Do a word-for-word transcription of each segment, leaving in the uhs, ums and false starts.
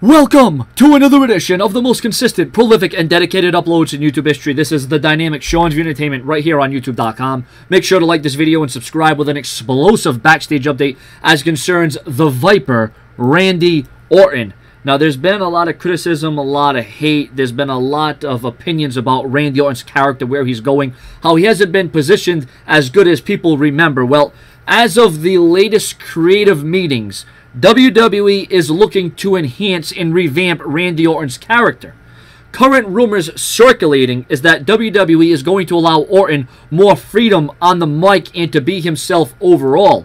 Welcome to another edition of the most consistent, prolific, and dedicated uploads in YouTube history. This is the Dynamic Sean's View Entertainment right here on YouTube dot com. Make sure to like this video and subscribe with an explosive backstage update as concerns the Viper, Randy Orton. Now, there's been a lot of criticism, a lot of hate. There's been a lot of opinions about Randy Orton's character, where he's going, how he hasn't been positioned as good as people remember. Well, as of the latest creative meetings, W W E is looking to enhance and revamp Randy Orton's character. Current rumors circulating is that W W E is going to allow Orton more freedom on the mic and to be himself overall.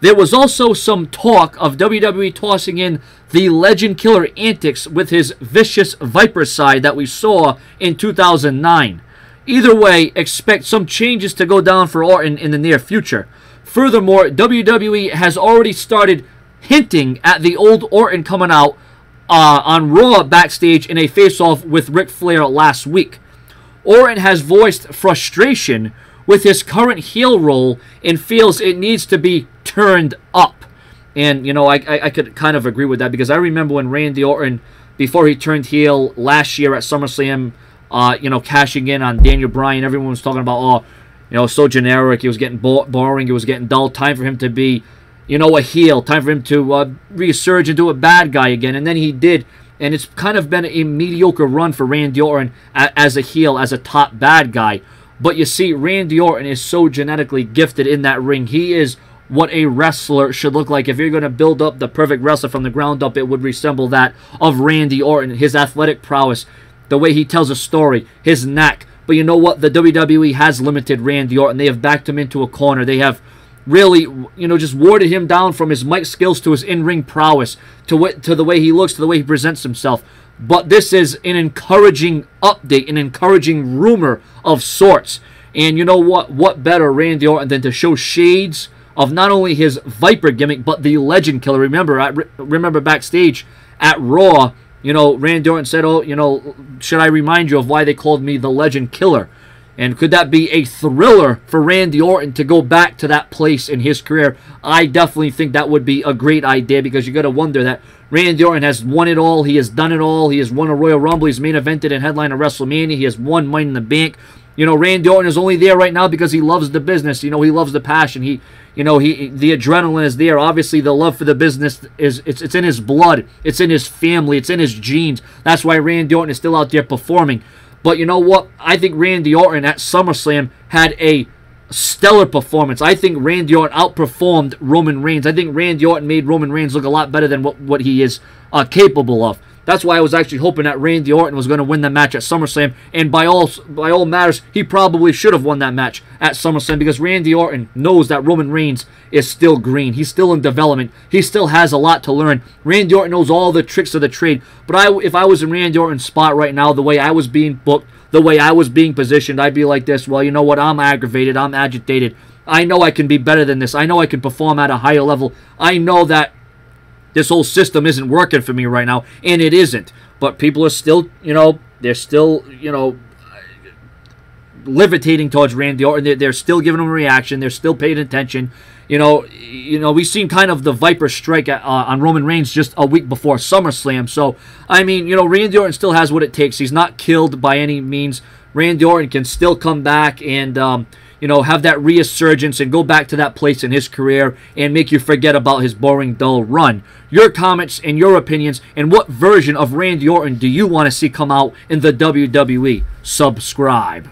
There was also some talk of W W E tossing in the Legend Killer antics with his vicious Viper side that we saw in two thousand nine. Either way, expect some changes to go down for Orton in the near future. Furthermore, W W E has already started hinting at the old Orton coming out uh, on Raw backstage in a face-off with Ric Flair last week. Orton has voiced frustration with his current heel role and feels it needs to be turned up. And, you know, I, I, I could kind of agree with that, because I remember when Randy Orton, before he turned heel last year at SummerSlam, uh, you know, cashing in on Daniel Bryan, everyone was talking about, oh, you know, so generic, it was getting bo boring, it was getting dull, time for him to be, you know, a heel, time for him to uh, resurge and do a bad guy again. And then he did, and it's kind of been a mediocre run for Randy Orton as a heel, as a top bad guy. But you see, Randy Orton is so genetically gifted in that ring. He is what a wrestler should look like. If you're going to build up the perfect wrestler from the ground up, it would resemble that of Randy Orton. His athletic prowess, the way he tells a story, his knack. But you know what? The W W E has limited Randy Orton. They have backed him into a corner. They have really, you know, just warded him down from his mic skills to his in-ring prowess, to what, to the way he looks, to the way he presents himself. But this is an encouraging update, an encouraging rumor of sorts. And you know what? What better Randy Orton than to show shades of not only his Viper gimmick, but the Legend Killer. Remember, I re remember backstage at Raw, you know, Randy Orton said, oh, you know, should I remind you of why they called me the Legend Killer? And could that be a thriller for Randy Orton to go back to that place in his career? I definitely think that would be a great idea, because you got to wonder that Randy Orton has won it all. He has done it all. He has won a Royal Rumble. He's main evented and headlined a WrestleMania. He has won Money in the Bank. You know, Randy Orton is only there right now because he loves the business. You know, he loves the passion. He, you know, he the adrenaline is there. Obviously, the love for the business is it's it's in his blood. It's in his family. It's in his genes. That's why Randy Orton is still out there performing. But you know what? I think Randy Orton at SummerSlam had a stellar performance. I think Randy Orton outperformed Roman Reigns. I think Randy Orton made Roman Reigns look a lot better than what, what he is uh, capable of. That's why I was actually hoping that Randy Orton was going to win the match at SummerSlam. And by all, by all matters, he probably should have won that match at SummerSlam, because Randy Orton knows that Roman Reigns is still green. He's still in development. He still has a lot to learn. Randy Orton knows all the tricks of the trade. But I, if I was in Randy Orton's spot right now, the way I was being booked, the way I was being positioned, I'd be like this. Well, you know what? I'm aggravated. I'm agitated. I know I can be better than this. I know I can perform at a higher level. I know that this whole system isn't working for me right now, and it isn't. But people are still, you know, they're still, you know, levitating towards Randy Orton. They're, they're still giving him a reaction. They're still paying attention. You know, you know, we've seen kind of the Viper strike at, uh, on Roman Reigns just a week before SummerSlam. So, I mean, you know, Randy Orton still has what it takes. He's not killed by any means. Randy Orton can still come back and, um, you know, have that resurgence and go back to that place in his career and make you forget about his boring, dull run. Your comments and your opinions, and what version of Randy Orton do you want to see come out in the W W E? Subscribe.